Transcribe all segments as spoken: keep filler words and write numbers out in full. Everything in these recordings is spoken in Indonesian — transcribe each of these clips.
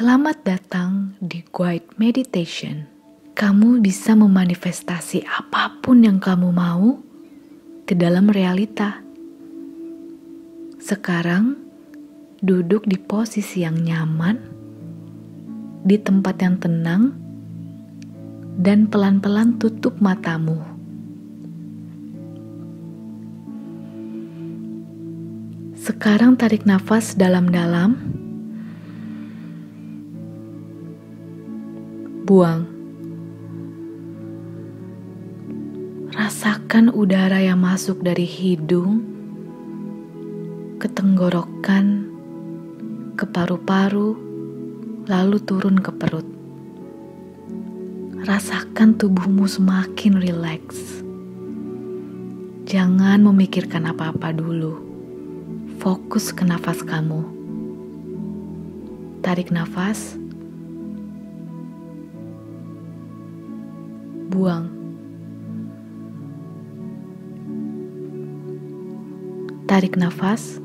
Selamat datang di Guide Meditation. Kamu bisa memanifestasi apapun yang kamu mau ke dalam realita. Sekarang, duduk di posisi yang nyaman, di tempat yang tenang, dan pelan-pelan tutup matamu. Sekarang tarik nafas dalam-dalam. Buang. Rasakan udara yang masuk dari hidung ke tenggorokan, ke paru-paru, lalu turun ke perut. Rasakan tubuhmu semakin rileks. Jangan memikirkan apa-apa dulu. Fokus ke nafas kamu. Tarik nafas. Buang. Tarik nafas.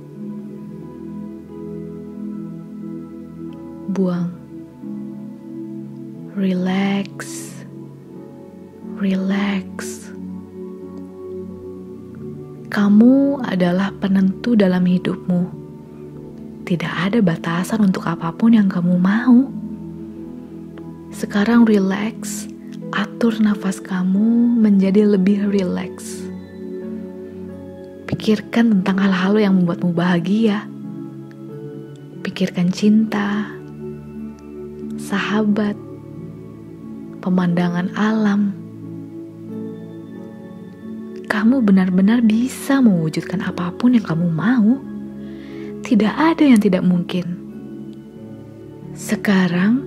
Buang. Relax. Relax. Kamu adalah penentu dalam hidupmu. Tidak ada batasan untuk apapun yang kamu mau. Sekarang relax. Atur nafas kamu menjadi lebih rileks. Pikirkan tentang hal-hal yang membuatmu bahagia. Pikirkan cinta, sahabat, pemandangan alam. Kamu benar-benar bisa mewujudkan apapun yang kamu mau. Tidak ada yang tidak mungkin. Sekarang,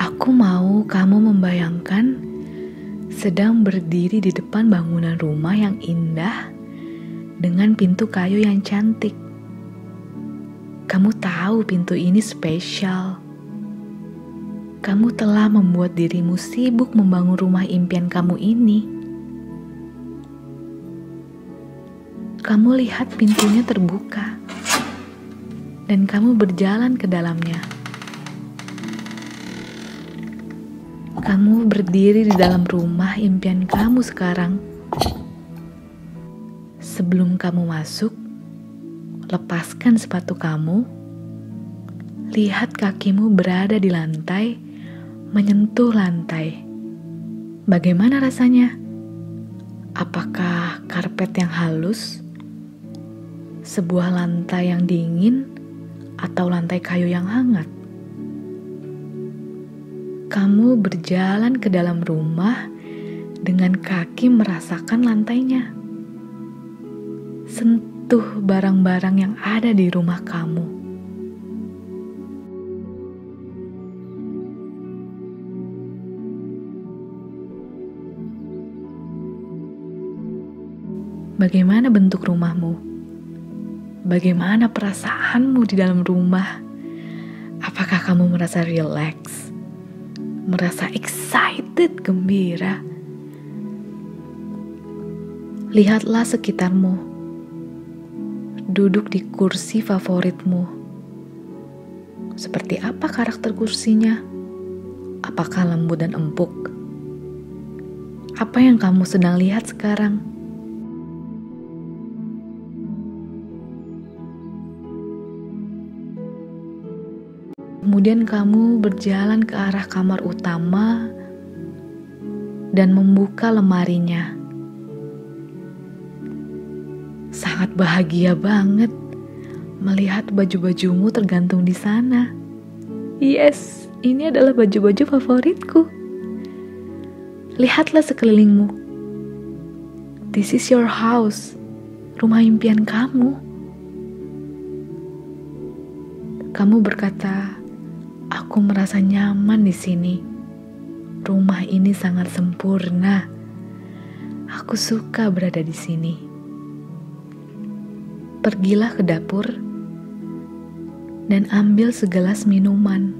aku mau kamu membayangkan sedang berdiri di depan bangunan rumah yang indah dengan pintu kayu yang cantik. Kamu tahu pintu ini spesial. Kamu telah membuat dirimu sibuk membangun rumah impian kamu ini. Kamu lihat pintunya terbuka dan kamu berjalan ke dalamnya. Kamu berdiri di dalam rumah impian kamu sekarang. Sebelum kamu masuk, lepaskan sepatu kamu. Lihat kakimu berada di lantai, menyentuh lantai. Bagaimana rasanya? Apakah karpet yang halus? Sebuah lantai yang dingin atau lantai kayu yang hangat? Kamu berjalan ke dalam rumah dengan kaki merasakan lantainya. Sentuh barang-barang yang ada di rumah kamu. Bagaimana bentuk rumahmu? Bagaimana perasaanmu di dalam rumah? Apakah kamu merasa rileks? Merasa excited, gembira. Lihatlah sekitarmu. Duduk di kursi favoritmu. Seperti apa karakter kursinya? Apakah lembut dan empuk? Apa yang kamu sedang lihat sekarang? Kemudian kamu berjalan ke arah kamar utama dan membuka lemarinya. Sangat bahagia banget melihat baju-bajumu tergantung di sana. Yes, ini adalah baju-baju favoritku. Lihatlah sekelilingmu. This is your house, rumah impian kamu. Kamu berkata, aku merasa nyaman di sini. Rumah ini sangat sempurna. Aku suka berada di sini. Pergilah ke dapur dan ambil segelas minuman.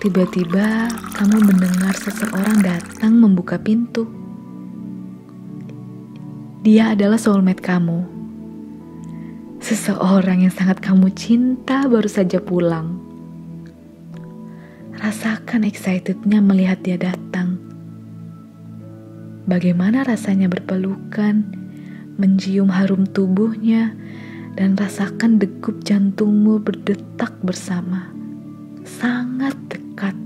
Tiba-tiba kamu mendengar seseorang datang membuka pintu. Dia adalah soulmate kamu. Seseorang yang sangat kamu cinta baru saja pulang. Rasakan excitednya melihat dia datang. Bagaimana rasanya berpelukan, mencium harum tubuhnya, dan rasakan degup jantungmu berdetak bersama. Sangat dekat.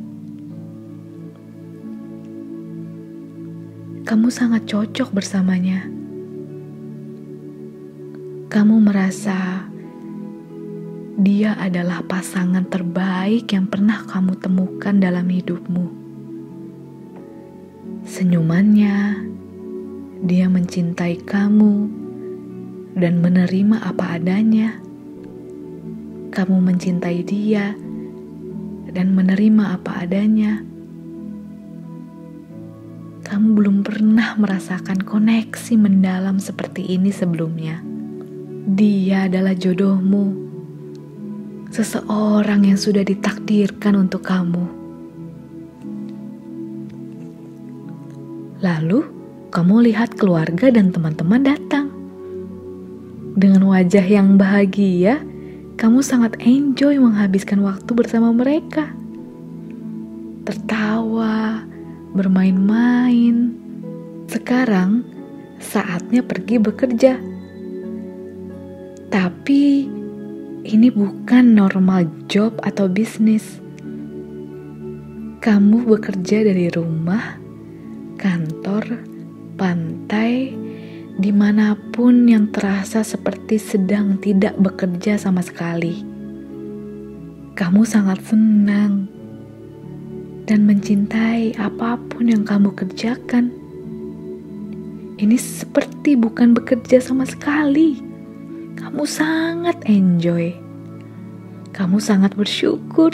Kamu sangat cocok bersamanya. Kamu merasa dia adalah pasangan terbaik yang pernah kamu temukan dalam hidupmu. Senyumannya, dia mencintai kamu dan menerima apa adanya. Kamu mencintai dia dan menerima apa adanya. Kamu belum pernah merasakan koneksi mendalam seperti ini sebelumnya. Dia adalah jodohmu, seseorang yang sudah ditakdirkan untuk kamu. Lalu, kamu lihat keluarga dan teman-teman datang. Dengan wajah yang bahagia, kamu sangat enjoy menghabiskan waktu bersama mereka. Tertawa, bermain-main. Sekarang, saatnya pergi bekerja. Tapi, ini bukan normal job atau bisnis. Kamu bekerja dari rumah, kantor, pantai, dimanapun yang terasa seperti sedang tidak bekerja sama sekali. Kamu sangat senang dan mencintai apapun yang kamu kerjakan. Ini seperti bukan bekerja sama sekali. Kamu sangat enjoy. Kamu sangat bersyukur.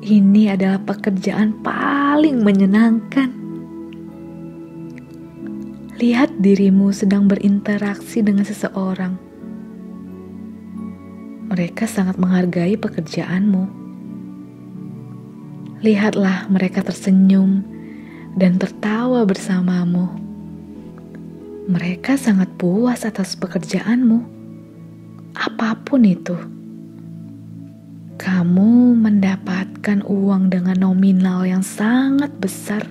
Ini adalah pekerjaan paling menyenangkan. Lihat dirimu sedang berinteraksi dengan seseorang. Mereka sangat menghargai pekerjaanmu. Lihatlah mereka tersenyum dan tertawa bersamamu. Mereka sangat puas atas pekerjaanmu. Apapun itu, kamu mendapatkan uang dengan nominal yang sangat besar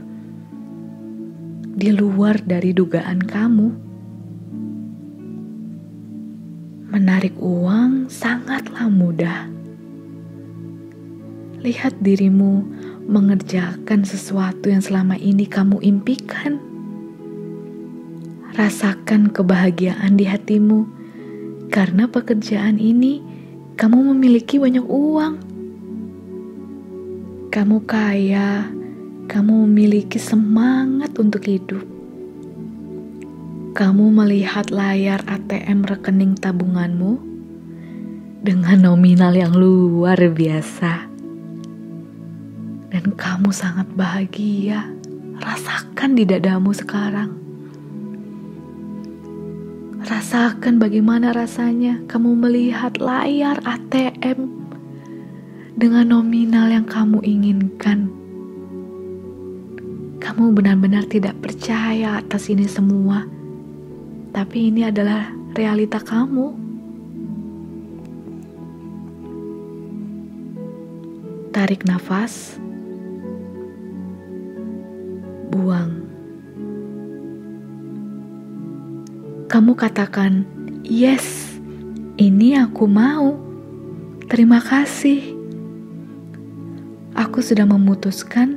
di luar dari dugaan kamu. Menarik uang sangatlah mudah. Lihat dirimu mengerjakan sesuatu yang selama ini kamu impikan. Rasakan kebahagiaan di hatimu. Karena pekerjaan ini, kamu memiliki banyak uang. Kamu kaya, kamu memiliki semangat untuk hidup. Kamu melihat layar A T M rekening tabunganmu dengan nominal yang luar biasa. Dan kamu sangat bahagia. Rasakan di dadamu sekarang. Rasakan bagaimana rasanya kamu melihat layar A T M dengan nominal yang kamu inginkan. Kamu benar-benar tidak percaya atas ini semua, tapi ini adalah realita kamu. Tarik nafas, buang. Kamu katakan, yes, ini aku mau, terima kasih. Aku sudah memutuskan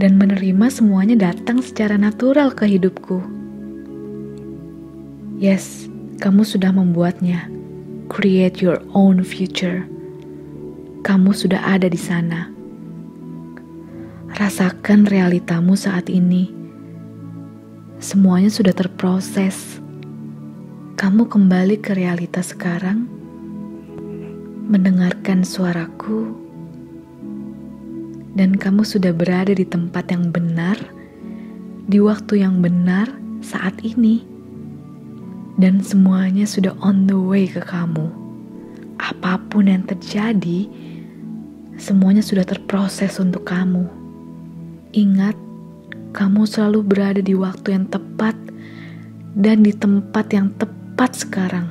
dan menerima semuanya datang secara natural ke hidupku. Yes, kamu sudah membuatnya. Create your own future. Kamu sudah ada di sana. Rasakan realitamu saat ini. Semuanya sudah terproses. Kamu kembali ke realitas sekarang, mendengarkan suaraku, dan kamu sudah berada di tempat yang benar, di waktu yang benar saat ini, dan semuanya sudah on the way ke kamu. Apapun yang terjadi, semuanya sudah terproses untuk kamu. Ingat, kamu selalu berada di waktu yang tepat dan di tempat yang tepat. Tepat sekarang.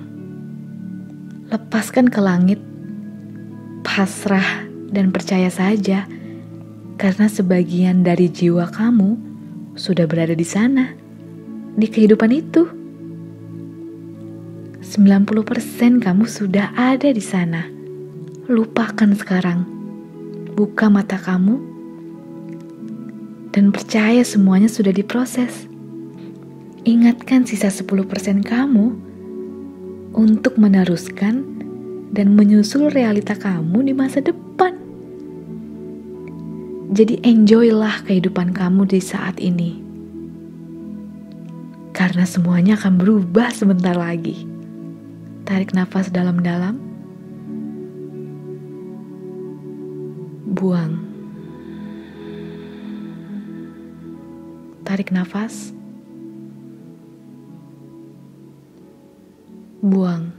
lepaskan ke langit, pasrah dan percaya saja, karena sebagian dari jiwa kamu sudah berada di sana, di kehidupan itu. sembilan puluh persen kamu sudah ada di sana. Lupakan sekarang. Buka mata kamu dan percaya semuanya sudah diproses. Ingatkan sisa sepuluh persen kamu untuk meneruskan dan menyusul realita kamu di masa depan. Jadi enjoylah kehidupan kamu di saat ini. Karena semuanya akan berubah sebentar lagi. Tarik nafas dalam-dalam. Buang. Tarik nafas. Buang.